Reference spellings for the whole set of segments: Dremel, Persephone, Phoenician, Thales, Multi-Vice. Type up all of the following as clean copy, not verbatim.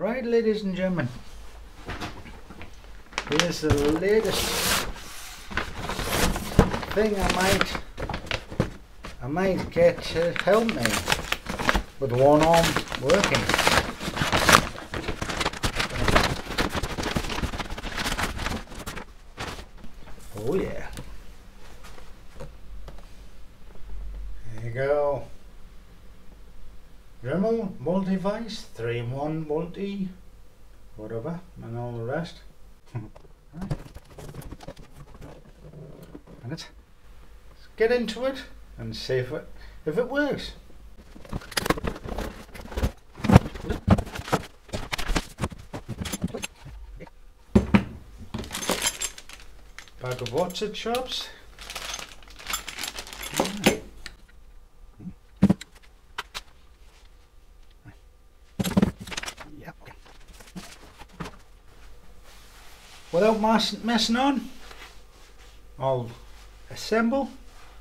Right, ladies and gentlemen, here's the latest thing I might get to help me with one arm working. Oh yeah. There you go. Dremel, Multi-Vice, 3-in-1 multi, whatever, and all the rest. Right. And let's get into it and see if it works. Bag of what's it chops. Without messing on, I'll assemble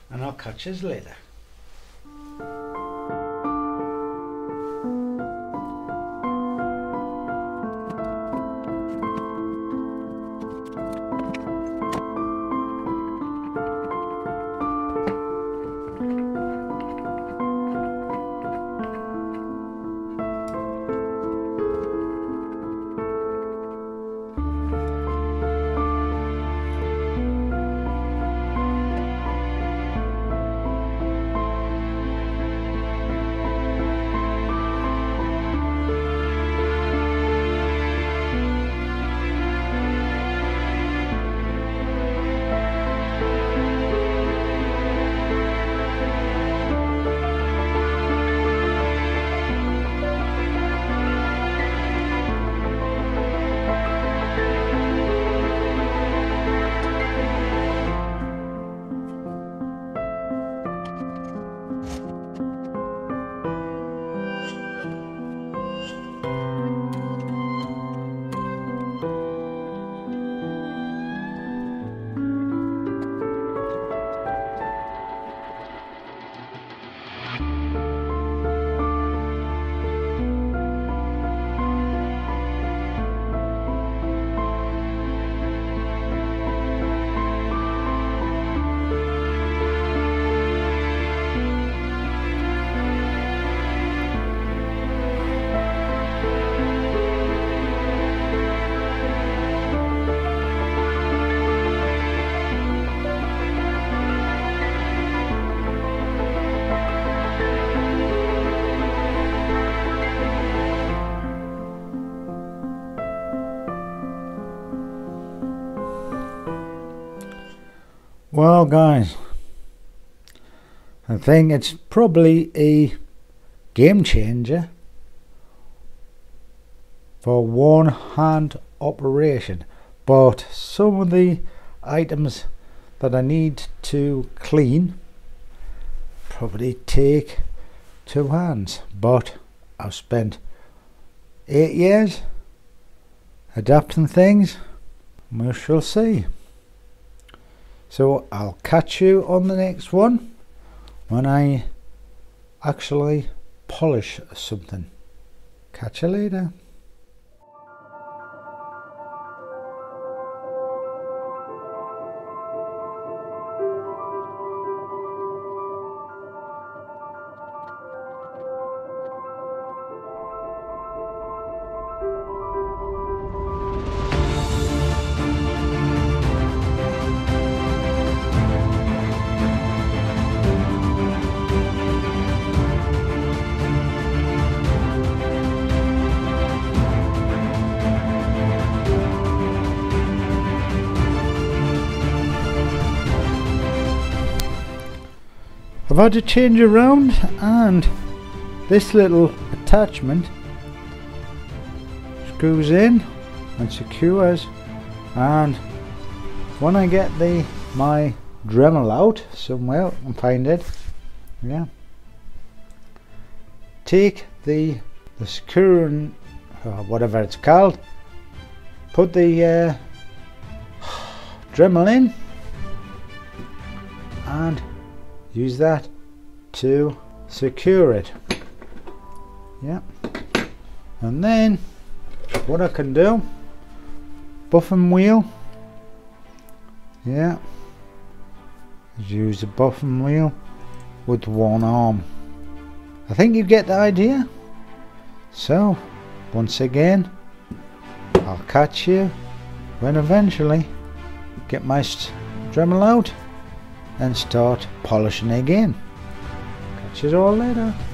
and I'll catch you later. Well guys, I think it's probably a game changer for one hand operation, but some of the items that I need to clean probably take two hands, but I've spent 8 years adapting things and we shall see. So I'll catch you on the next one when I actually polish something. Catch you later. I've had to change around, and this little attachment screws in and secures, and when I get my Dremel out somewhere and find it, yeah, take the screwing or whatever it's called, put the Dremel in and use that to secure it, yeah, and then what I can do, buffing wheel, yeah, use the buffing wheel with one arm. I think you get the idea. So once again, I'll catch you when eventually get my Dremel out and start polishing again. Catch you all later.